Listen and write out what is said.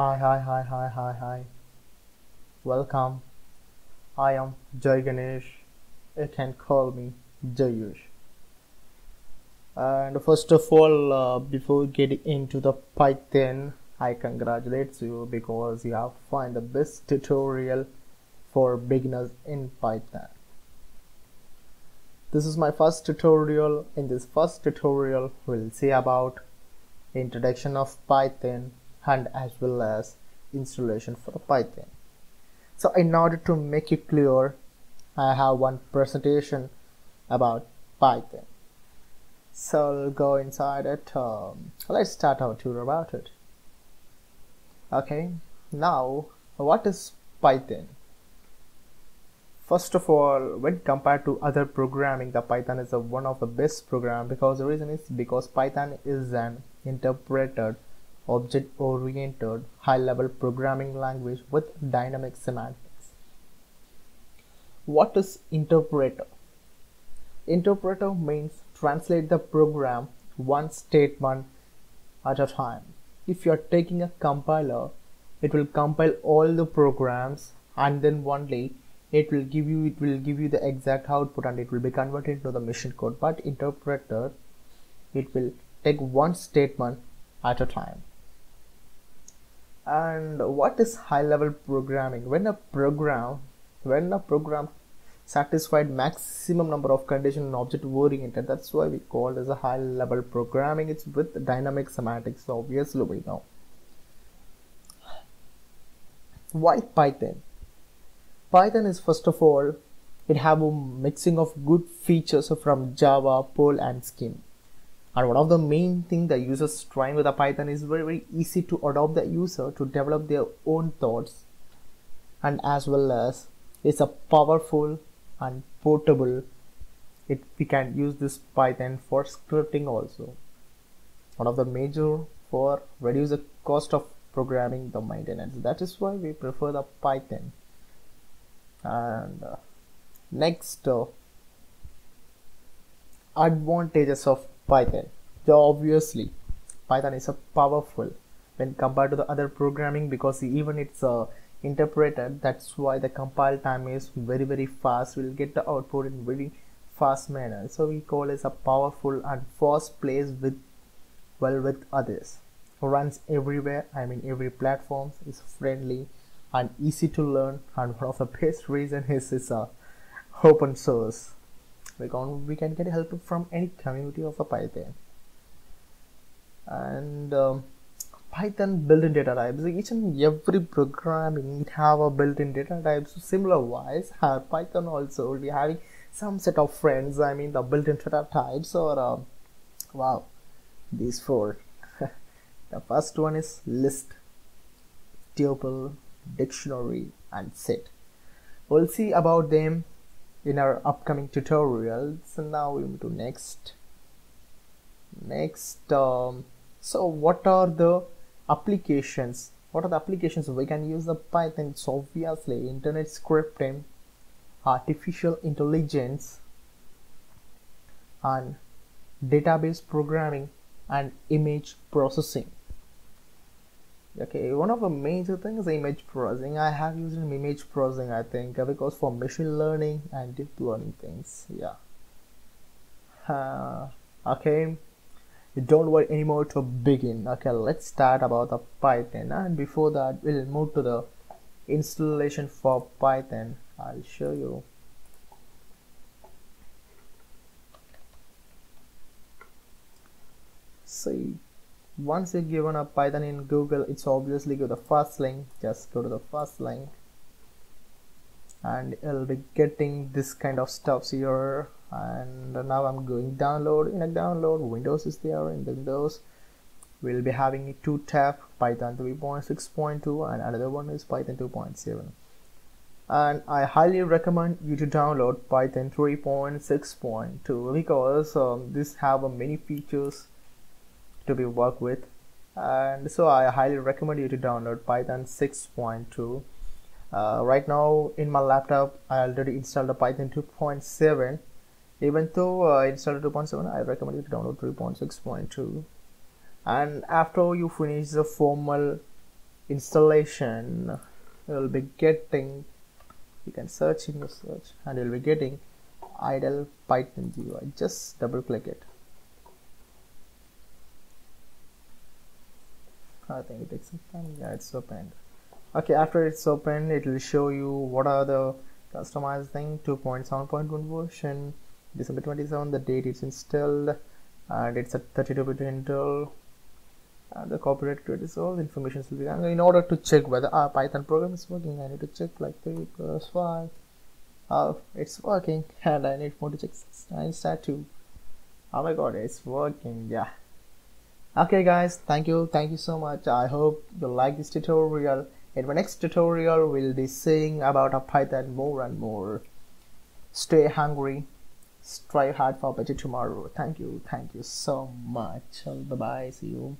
Hi. Welcome. I am Jai Ganesh. You can call me Jayush. And first of all, before getting into the Python, I congratulate you because you have found the best tutorial for beginners in Python. This is my first tutorial. In this first tutorial, we'll see about introduction of Python and as well as installation for the Python. So in order to make it clear, I have one presentation about Python. So I'll go inside it. Let's start our tour about it. Okay, now what is Python? First of all, when compared to other programming, the Python is one of the best program because the reason is because Python is an interpreted object-oriented, high-level programming language with dynamic semantics. What is interpreter? Interpreter means translate the program one statement at a time. If you are taking a compiler, it will compile all the programs and then only it will give you the exact output and it will be converted into the machine code. But interpreter, it will take one statement at a time. And what is high-level programming? When a program satisfied maximum number of conditions and object oriented, that's why we call as a high-level programming. It's with dynamic semantics, obviously we know. Why Python? Python is first of all, it have a mixing of good features from Java, Perl and Scheme. And one of the main thing the users trying with the Python is very easy to adopt the user to develop their own thoughts, and as well as it's a powerful and portable. We can use this Python for scripting also. One of the major for reduce the cost of programming the maintenance. That is why we prefer the Python. And next, advantages of Python. So obviously Python is a powerful when compared to the other programming because even it's interpreted, that's why the compile time is very fast. We'll get the output in very fast manner, so we call it a powerful and fast plays with others, runs everywhere, I mean every platform, is friendly and easy to learn, and one of the best reason is it's open source. We can get help from any community of a Python. And Python built-in data types. Each and every programming it have a built-in data types. Similar wise, Python also will be having some set of friends. I mean the built-in data types or wow, these four. The first one is list, tuple, dictionary, and set. We'll see about them in our upcoming tutorials. And now we move to next. So what are the applications we can use the Python? So obviously internet scripting, artificial intelligence, and database programming, and image processing. Okay, one of the major things is image processing. I have used image processing, I think, because for machine learning and deep learning things. Yeah. Okay, don't worry anymore to begin. Okay, let's start about the Python. And before that, we'll move to the installation for Python. I'll show you. See. Once you're given a Python in Google, it's obviously go to the first link. Just go to the first link and it'll be getting this kind of stuff here. And now I'm going download. In a download, Windows is there. In the Windows, we'll be having two tab, Python 3.6.2 and another one is Python 2.7. And I highly recommend you to download Python 3.6.2 because this have many features to be worked with, and so I highly recommend you to download Python 6.2. Right now in my laptop I already installed the Python 2.7. even though I installed 2.7, I recommend you to download 3.6.2. and after you finish the formal installation, you'll be getting, you can search in your search and you'll be getting idle Python GUI. Just double click it. I think it takes some time. Yeah, it's opened. Okay, after it's opened, it will show you what are the customized thing, 2.7.1 version, December 27, the date it's installed, and it's at 32-bit Intel, and the copyright credit is all, information will be done. In order to check whether our Python program is working, I need to check like 3 plus 5, it's working, and I need more to check 6, 9, start 2. Oh my god, it's working, yeah. Okay guys, thank you so much. I hope you like this tutorial. In my next tutorial, we'll be seeing about our Python more and more. Stay hungry, strive hard for better tomorrow. Thank you so much. Bye bye. See you.